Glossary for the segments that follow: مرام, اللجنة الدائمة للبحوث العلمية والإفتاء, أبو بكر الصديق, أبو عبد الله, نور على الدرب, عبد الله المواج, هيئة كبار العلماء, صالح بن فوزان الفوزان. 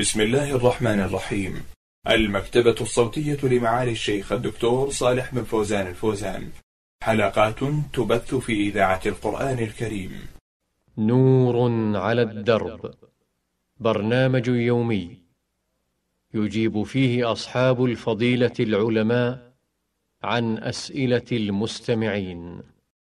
بسم الله الرحمن الرحيم. المكتبة الصوتية لمعالي الشيخ الدكتور صالح بن فوزان الفوزان، حلقات تبث في إذاعة القرآن الكريم. نور على الدرب، برنامج يومي يجيب فيه أصحاب الفضيلة العلماء عن أسئلة المستمعين.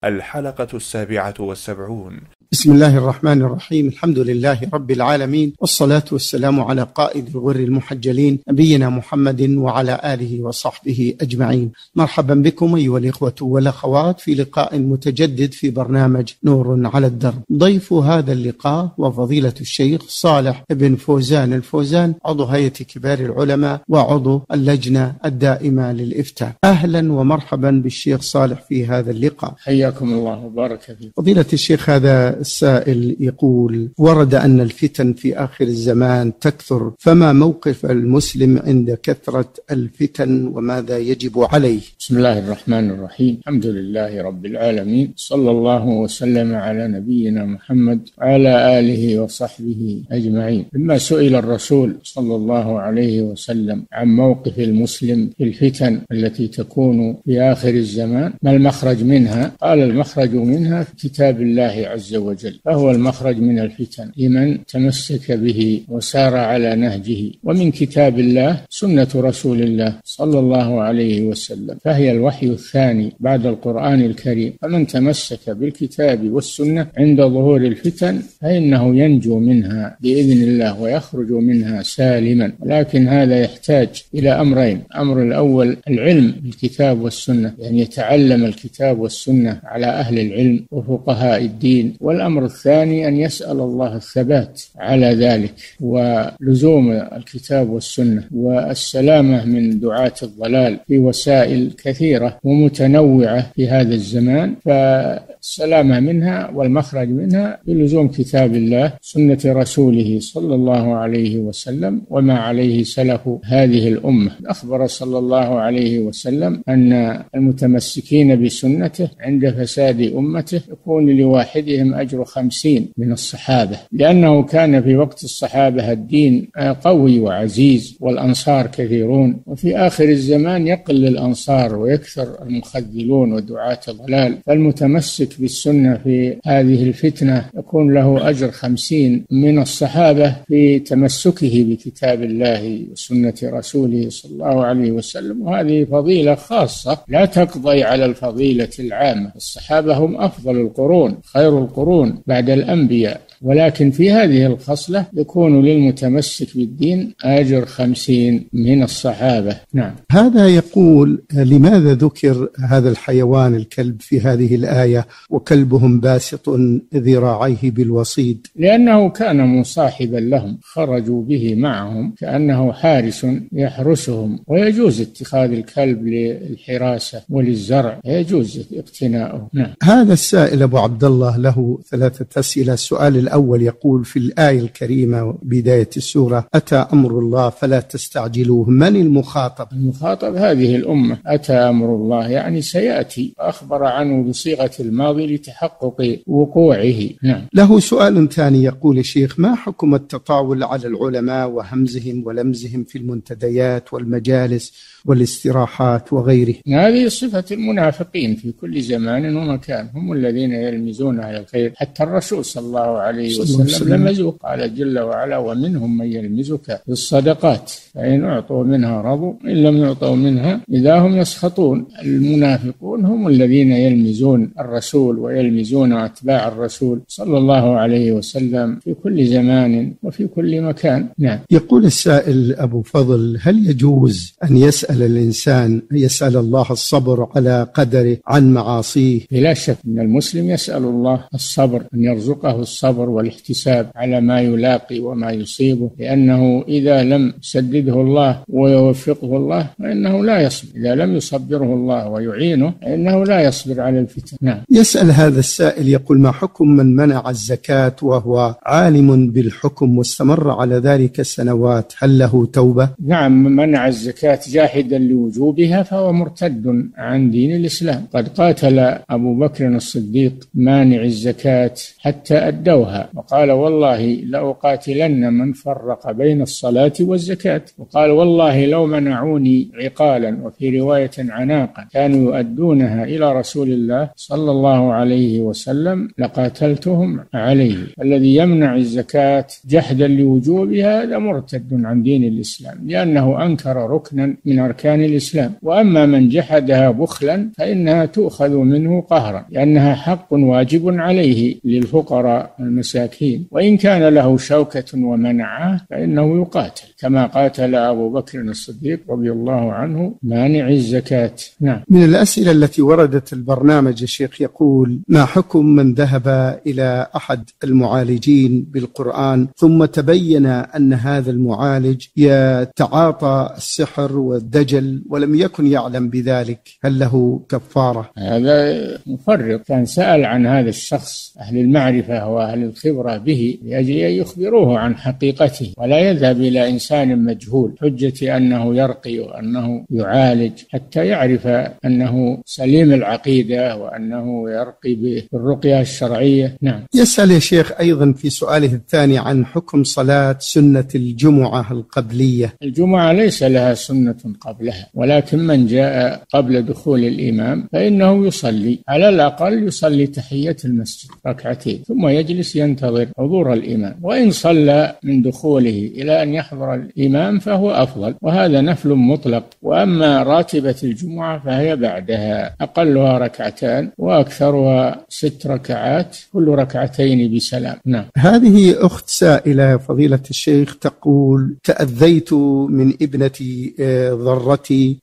الحلقة 77. بسم الله الرحمن الرحيم. الحمد لله رب العالمين، والصلاة والسلام على قائد غر المحجلين نبينا محمد وعلى آله وصحبه أجمعين. مرحبا بكم أيها الإخوة والأخوات في لقاء متجدد في برنامج نور على الدرب. ضيف هذا اللقاء وفضيلة الشيخ صالح بن فوزان الفوزان، عضو هيئة كبار العلماء وعضو اللجنة الدائمة للإفتاء. أهلا ومرحبا بالشيخ صالح في هذا اللقاء، حياكم الله وبارك فيكم. فضيلة الشيخ، هذا السائل يقول: ورد أن الفتن في آخر الزمان تكثر، فما موقف المسلم عند كثرة الفتن وماذا يجب عليه؟ بسم الله الرحمن الرحيم، الحمد لله رب العالمين، صلى الله وسلم على نبينا محمد وعلى آله وصحبه أجمعين. لما سئل الرسول صلى الله عليه وسلم عن موقف المسلم في الفتن التي تكون في آخر الزمان، ما المخرج منها؟ قال: المخرج منها في كتاب الله عز وجل، فهو المخرج من الفتن لمن تمسك به وسار على نهجه، ومن كتاب الله سنة رسول الله صلى الله عليه وسلم، فهي الوحي الثاني بعد القرآن الكريم. فمن تمسك بالكتاب والسنة عند ظهور الفتن فإنه ينجو منها بإذن الله ويخرج منها سالما، لكن هذا يحتاج إلى أمرين. الأمر الأول العلم بالكتاب والسنة، يعني يتعلم الكتاب والسنة على أهل العلم وفقهاء الدين. والأمر الثاني أن يسأل الله الثبات على ذلك ولزوم الكتاب والسنة والسلامة من دعاة الضلال في وسائل كثيرة ومتنوعة في هذا الزمان، فالسلامة منها والمخرج منها بلزوم كتاب الله سنة رسوله صلى الله عليه وسلم وما عليه سلف هذه الأمة. أخبر صلى الله عليه وسلم أن المتمسكين بسنته عند فساد أمته يكون لواحدهم أجر 50 من الصحابة، لأنه كان في وقت الصحابة الدين قوي وعزيز والأنصار كثيرون، وفي آخر الزمان يقل الأنصار ويكثر المخذلون ودعاة الضلال، فالمتمسك بالسنة في هذه الفتنة يكون له أجر 50 من الصحابة في تمسكه بكتاب الله وسنة رسوله صلى الله عليه وسلم. وهذه فضيلة خاصة لا تقضي على الفضيلة العامة. الصحابة هم أفضل القرون، خير القرون بعد الأنبياء، ولكن في هذه الخصلة يكون للمتمسك بالدين أجر 50 من الصحابة. نعم. هذا يقول: لماذا ذكر هذا الحيوان الكلب في هذه الآية: وكلبهم باسط ذراعيه بالوصيد؟ لأنه كان مصاحبا لهم، خرجوا به معهم كأنه حارس يحرسهم، ويجوز اتخاذ الكلب للحراسة وللزرع، يجوز اقتناؤه. نعم. هذا السائل أبو عبد الله له 3 أسئلة. السؤال الأول يقول: في الآية الكريمة بداية السورة: أتى أمر الله فلا تستعجلوه، من المخاطب؟ المخاطب هذه الأمة. أتى أمر الله يعني سيأتي، أخبر عنه بصيغة الماضي لتحقق وقوعه. نعم. له سؤال ثاني يقول: شيخ، ما حكم التطاول على العلماء وهمزهم ولمزهم في المنتديات والمجالس والاستراحات وغيره؟ هذه صفة المنافقين في كل زمان ومكان، هم الذين يلمزون على الخير، حتى الرسول صلى الله عليه وسلم لمزه، قال جل وعلا: ومنهم من يلمزك بالصدقات فإن أعطوا منها رضوا إن لم يعطوا منها إذا هم يسخطون. المنافقون هم الذين يلمزون الرسول ويلمزون أتباع الرسول صلى الله عليه وسلم في كل زمان وفي كل مكان. نعم. يقول السائل أبو فضل: هل يجوز أن يسأل الإنسان، يسأل الله الصبر على قدره عن معاصيه؟ بلا شك أن المسلم يسأل الله الصبر، أن يرزقه الصبر والاحتساب على ما يلاقي وما يصيبه، لأنه إذا لم يسدده الله ويوفقه الله فإنه لا يصبر، إذا لم يصبره الله ويعينه فإنه لا يصبر على الفتن. نعم. يسأل هذا السائل يقول: ما حكم من منع الزكاة وهو عالم بالحكم واستمر على ذلك سنوات، هل له توبة؟ نعم، من منع الزكاة جاحدا لوجوبها فهو مرتد عن دين الإسلام، قد قاتل أبو بكر الصديق مانع الزكاة حتى أدوها، فسرها وقال والله لأقاتلن من فرق بين الصلاة والزكاة، وقال والله لو منعوني عقالا وفي رواية عناقا كانوا يؤدونها إلى رسول الله صلى الله عليه وسلم لقاتلتهم عليه. الذي يمنع الزكاة جحدا لوجوبها هذا مرتد عن دين الإسلام لأنه أنكر ركنا من أركان الإسلام، وأما من جحدها بخلا فإنها تؤخذ منه قهرا لأنها حق واجب عليه للفقراء المساكين، وإن كان له شوكة ومنعه فإنه يقاتل كما قاتل أبو بكر الصديق رضي الله عنه مانع الزكاة. نعم. من الأسئلة التي وردت البرنامج يا شيخ يقول: ما حكم من ذهب إلى أحد المعالجين بالقرآن ثم تبين أن هذا المعالج يتعاطى السحر والدجل ولم يكن يعلم بذلك، هل له كفارة؟ هذا مفرط، كان سأل عن هذا الشخص أهل المعرفة وأهل الخبرة به لأجل أن يخبروه عن حقيقته، ولا يذهب إلى إنسان مجهول حجة أنه يرقي وأنه يعالج حتى يعرف أنه سليم العقيدة وأنه يرقي بالرقية الشرعية. نعم. يسأل يا شيخ أيضا في سؤاله الثاني عن حكم صلاة سنة الجمعة القبلية. الجمعة ليس لها سنة قبلها، ولكن من جاء قبل دخول الإمام فإنه يصلي، على الأقل يصلي تحية المسجد ركعتين ثم يجلس ينتظر حضور الإمام، وإن صلى من دخوله إلى أن يحضر الإمام فهو أفضل، وهذا نفل مطلق. وأما راتبة الجمعة فهي بعدها، أقلها ركعتان وأكثرها 6 ركعات، كل ركعتين بسلام. نعم. هذه أخت سائلة فضيلة الشيخ تقول: تأذيت من ابنتي ضرتي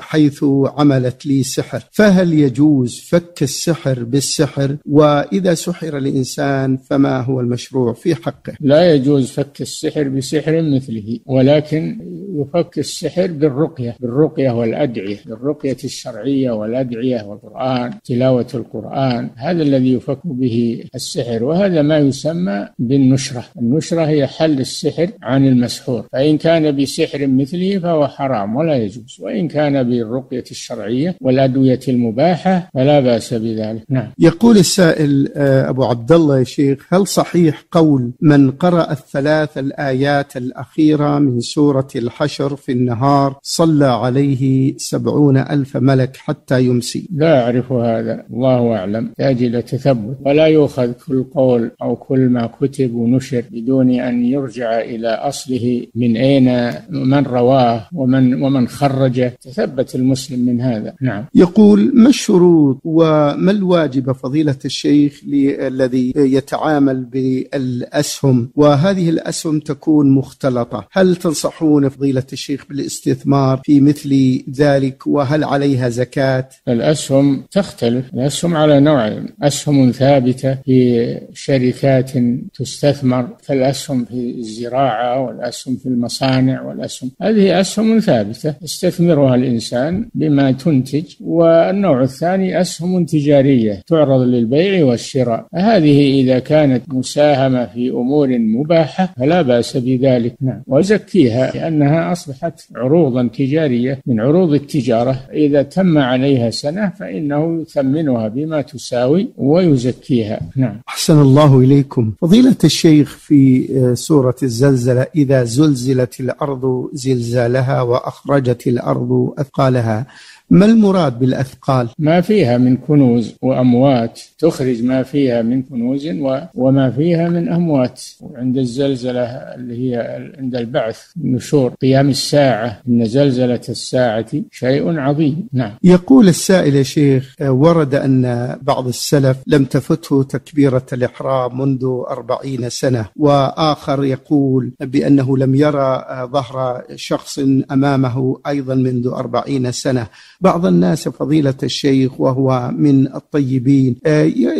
حيث عملت لي سحر، فهل يجوز فك السحر بالسحر؟ وإذا سحر الإنسان فما هو المشروع في حقه؟ لا يجوز فك السحر بسحر مثله، ولكن يفك السحر بالرقية والأدعية، بالرقية الشرعية والأدعية والقرآن، تلاوة القرآن، هذا الذي يفك به السحر، وهذا ما يسمى بالنشرة. النشرة هي حل السحر عن المسحور، فإن كان بسحر مثله فهو حرام ولا يجوز، وإن كان بالرقية الشرعية والأدوية المباحة فلا بأس بذلك. نعم. يقول السائل أبو عبد الله: يا شيخ هل صحيح قول من قرأ 3 الآيات الأخيرة من سورة الحشر في النهار صلى عليه 70,000 ملك حتى يمسي؟ لا أعرف هذا، الله أعلم، أجل تثبت، ولا يؤخذ كل قول أو كل ما كتب ونشر بدون أن يرجع إلى أصله، من أين، من رواه، ومن خرجه، تثبت المسلم من هذا. نعم. يقول: ما الشروط وما الواجب فضيلة الشيخ الذي يتعامل بالأسهم، وهذه الأسهم تكون مختلطة، هل تنصحون فضيلة الشيخ بالاستثمار في مثل ذلك، وهل عليها زكاة؟ الأسهم تختلف، الأسهم على نوعين: أسهم ثابتة في شركات تستثمر كالأسهم في الزراعة والأسهم في المصانع والأسهم، هذه أسهم ثابتة يستثمرها الإنسان بما تنتج، والنوع الثاني أسهم تجارية تعرض للبيع والشراء، هذه إذا كانت مساهمة في أمور مباحة فلا بأس بذلك. نعم. وزكيها لأنها أصبحت عروضا تجارية من عروض التجارة، إذا تم عليها سنة فإنه يثمنها بما تساوي ويزكيها. نعم. أحسن الله إليكم فضيلة الشيخ، في سورة الزلزلة: إذا زلزلت الأرض زلزالها وأخرجت الأرض أثقالها، ما المراد بالأثقال؟ ما فيها من كنوز وأموات، تخرج ما فيها من كنوز وما فيها من أموات، وعند الزلزلة اللي هي عند البعث النشور قيام الساعة، إن زلزلة الساعة شيء عظيم. نعم. يقول السائل: يا شيخ ورد أن بعض السلف لم تفته تكبيرة الإحرام منذ 40 سنة، وآخر يقول بأنه لم يرى ظهر شخص أمامه أيضا منذ 40 سنة. بعض الناس فضيلة الشيخ وهو من الطيبين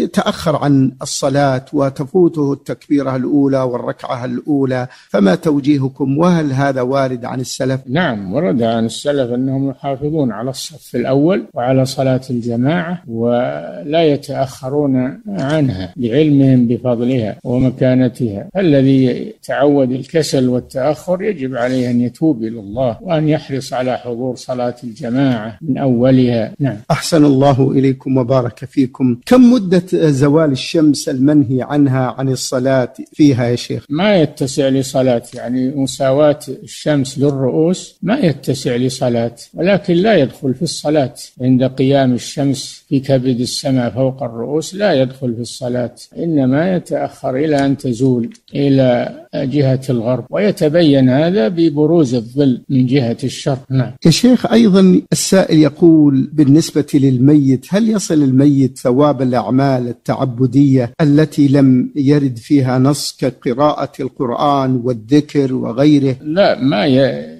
يتأخر عن الصلاة وتفوته التكبيرة الأولى والركعة الأولى، فما توجيهكم، وهل هذا وارد عن السلف؟ نعم، ورد عن السلف أنهم يحافظون على الصف الأول وعلى صلاة الجماعة ولا يتأخرون عنها لعلمهم بفضلها ومكانتها. الذي تعود الكسل والتأخر يجب عليه أن يتوب إلى الله وأن يحرص على حضور صلاة الجماعة من أولها. نعم. أحسن الله إليكم وبارك فيكم. كم مدة زوال الشمس المنهي عنها عن الصلاة فيها يا شيخ؟ ما يتسع لصلاة، يعني مساواة الشمس للرؤوس ما يتسع لصلاة، ولكن لا يدخل في الصلاة عند قيام الشمس في كبد السماء فوق الرؤوس، لا يدخل في الصلاة، إنما يتأخر إلى أن تزول إلى جهة الغرب، ويتبين هذا ببروز الظل من جهة الشرق. نعم. يا شيخ أيضا السائل يقول بالنسبة للميت، هل يصل الميت ثواب الأعمال التعبدية التي لم يرد فيها نص كقراءة القرآن والذكر وغيره؟ لا، ما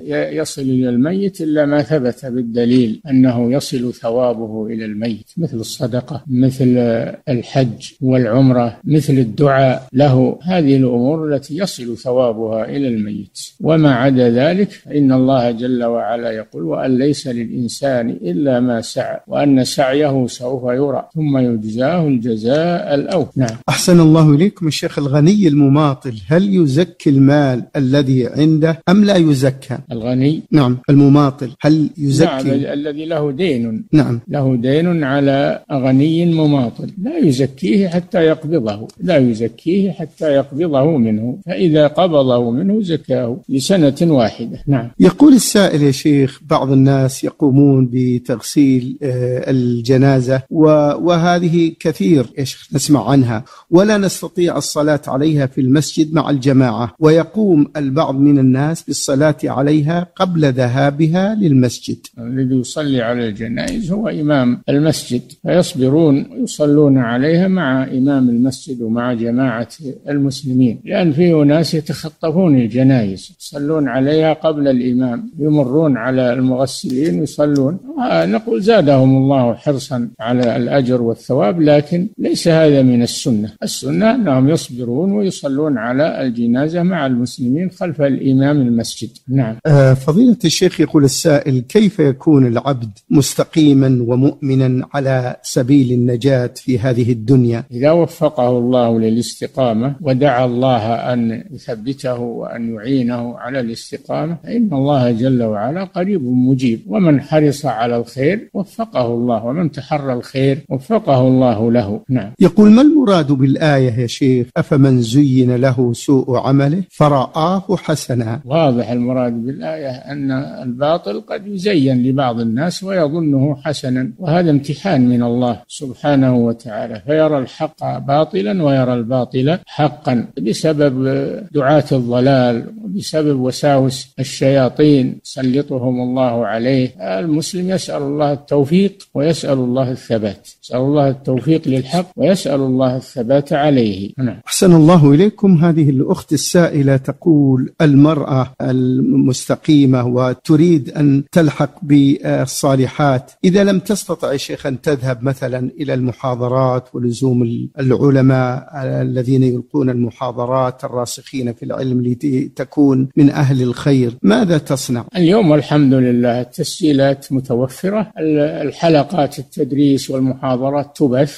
يصل إلى الميت إلا ما ثبت بالدليل أنه يصل ثوابه إلى الميت، مثل الصدقة، مثل الحج والعمرة، مثل الدعاء له، هذه الأمور التي يصل ثوابها إلى الميت. وما عدا ذلك إن الله جل وعلا يقول: وأن ليس للإنسان إلا ما سعى وأن سعيه سوف يرى ثم يجزاه الجزاء الأوفى. نعم. أحسن الله إليكم. الشيخ، الغني المماطل هل يزكي المال الذي عنده أم لا يزكى؟ الغني، نعم، المماطل هل يزكي؟ نعم، الذي له دين، نعم، له دين على غني مماطل، لا يزكيه حتى يقبضه، لا يزكيه حتى يقبضه منه، فإذا قبضه منه زكاه لسنة واحدة. نعم. يقول السائل: يا شيخ بعض الناس يقومون بتغسيل الجنازة وهذه كثير نسمع عنها، ولا نستطيع الصلاة عليها في المسجد مع الجماعة، ويقوم البعض من الناس بالصلاة عليها قبل ذهابها للمسجد. الذي يصلي على الجنائز هو إمام المسجد، فيصبرون يصلون عليها مع إمام المسجد ومع جماعة المسلمين، لأن فيه ناس يتخطفون الجنائز يصلون عليها قبل الإمام، يمرون على المغسلين ويصلون. نقول زادهم الله حرصا على الأجر والثواب، لكن ليس هذا من السنة. السنة أنهم يصبرون ويصلون على الجنازة مع المسلمين خلف الإمام المسجد. نعم. فضيلة الشيخ، يقول السائل: كيف يكون العبد مستقيما ومؤمنا على سبيل النجاة في هذه الدنيا؟ إذا وفقه الله للاستقامة ودعا الله أن يثبته وأن يعينه على الاستقامة، إن الله جل وعلا قريب مجيب، ومن حرص على الخير وفقه الله، ومن تحرى الخير وفقه الله له. نعم. يقول: ما المراد بالآية يا شيخ: أفمن زين له سوء عمله فرآه حسنا؟ واضح المراد بالآية أن الباطل قد يزين لبعض الناس ويظنه حسنا، وهذا امتحان من الله سبحانه وتعالى، فيرى الحق باطلا ويرى الباطل حقا بسبب دعاة الضلال وبسبب وساوس الشياطين سلطهم الله عليه. المسلم يسأل الله التوفيق ويسأل الله الثبات، يسأل الله التوفيق للحق ويسأل الله الثبات عليه. أحسن الله إليكم. هذه الأخت السائلة تقول: المرأة المستقيمة وتريد أن تلحق بالصالحات، إذا لم تستطع شيخا أن تذهب مثلا إلى المحاضرات ولزوم العلماء الذين يلقون المحاضرات الراسخين في العلم لتكون من أهل الخير، ماذا تصنع؟ اليوم الحمد لله التسجيلات متوفرة، الحلقات التدريس والمحاضرات تبث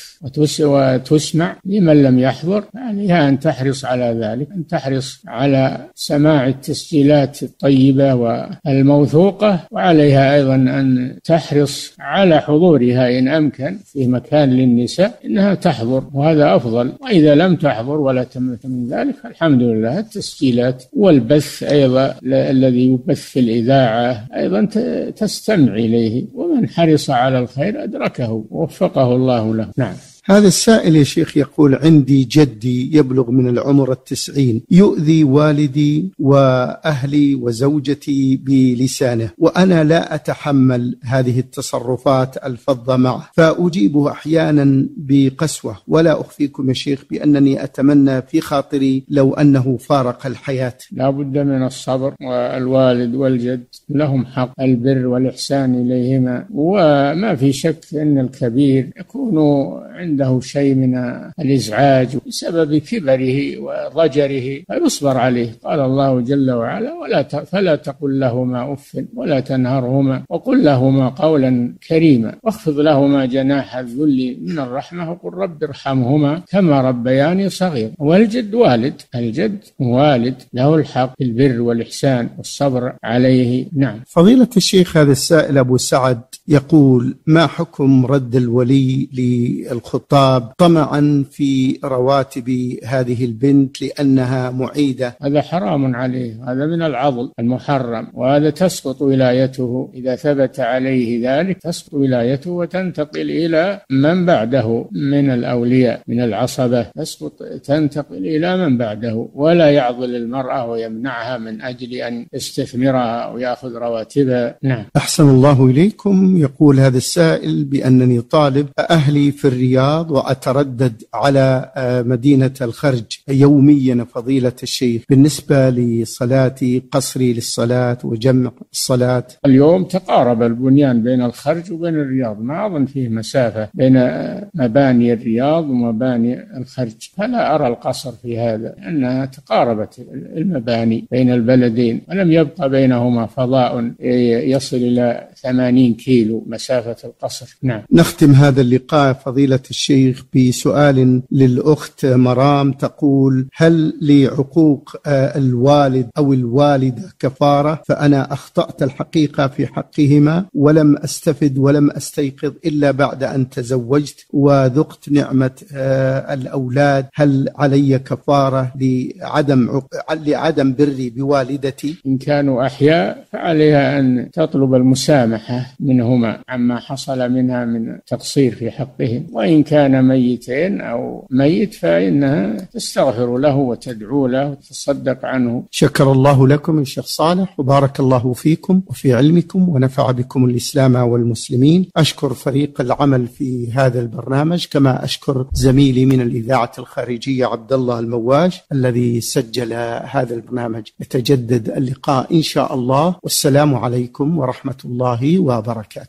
وتسمع لمن لم يحضر، يعني أن تحرص على ذلك، أن تحرص على سماع التسجيلات الطيبة والموثوقة، وعليها أيضا أن تحرص على حضورها إن أمكن في مكان للنساء، إنها تحضر وهذا أفضل، وإذا لم تحضر ولا تمت من ذلك الحمد لله التسجيلات والبث أيضا الذي يبث في الإذاعة أيضا تستمع إليه، ومن حرص على الخير أدركه ووفقه الله له. نعم. هذا السائل يا شيخ يقول: عندي جدي يبلغ من العمر 90، يؤذي والدي وأهلي وزوجتي بلسانه، وأنا لا أتحمل هذه التصرفات الفظة معه، فأجيبه أحيانا بقسوة، ولا أخفيكم يا شيخ بأنني أتمنى في خاطري لو أنه فارق الحياة. لا بد من الصبر، والوالد والجد لهم حق البر والإحسان إليهما، وما في شك أن الكبير يكونوا عنده شيء من الإزعاج بسبب كبره وضجره، فيصبر عليه. قال الله جل وعلا: فلا تقل لهما أف ولا تنهرهما وقل لهما قولا كريما واخفض لهما جناح الذل من الرحمة وقل رب ارحمهما كما ربياني صغير. والجد والد، الجد والد، له الحق البر والإحسان والصبر عليه. نعم. فضيلة الشيخ، هذا السائل أبو سعد يقول: ما حكم رد الولي للخطاب طمعا في رواتب هذه البنت لأنها معيدة؟ هذا حرام عليه، هذا من العضل المحرم، وهذا تسقط ولايته إذا ثبت عليه ذلك، تسقط ولايته وتنتقل إلى من بعده من الأولياء من العصبة، تسقط تنتقل إلى من بعده. ولا يعضل المرأة ويمنعها من أجل أن يستثمرها ويأخذ رواتبها. نعم. أحسن الله إليكم. يقول هذا السائل: بأنني طالب، أهلي في الرياض وأتردد على مدينة الخرج يوميا فضيلة الشيخ بالنسبة لصلاتي، قصري للصلاة وجمع الصلاة. اليوم تقارب البنيان بين الخرج وبين الرياض، ما أظن فيه مسافة بين مباني الرياض ومباني الخرج، فلا أرى القصر في هذا، لأنها تقاربت المباني بين البلدين ولم يبقى بينهما فضاء يصل إلى 80 كيلو مسافة القصر. نعم. نختم هذا اللقاء فضيلة الشيخ بسؤال للأخت مرام، تقول: هل لعقوق الوالد أو الوالدة كفارة؟ فأنا أخطأت الحقيقة في حقهما ولم أستفد ولم أستيقظ إلا بعد أن تزوجت وذقت نعمة الأولاد، هل علي كفارة لعدم بري بوالدتي؟ إن كانوا أحياء فعليها أن تطلب المسامحة منهما عما حصل منها من تقصير في حقهم، وإن كان ميتين أو ميت فإنها تستغفر له وتدعو له وتتصدق عنه. شكر الله لكم يا شيخ صالح، وبارك الله فيكم وفي علمكم، ونفع بكم الإسلام والمسلمين. أشكر فريق العمل في هذا البرنامج، كما أشكر زميلي من الإذاعة الخارجية عبد الله المواج الذي سجل هذا البرنامج. يتجدد اللقاء إن شاء الله، والسلام عليكم ورحمة الله وبركاته.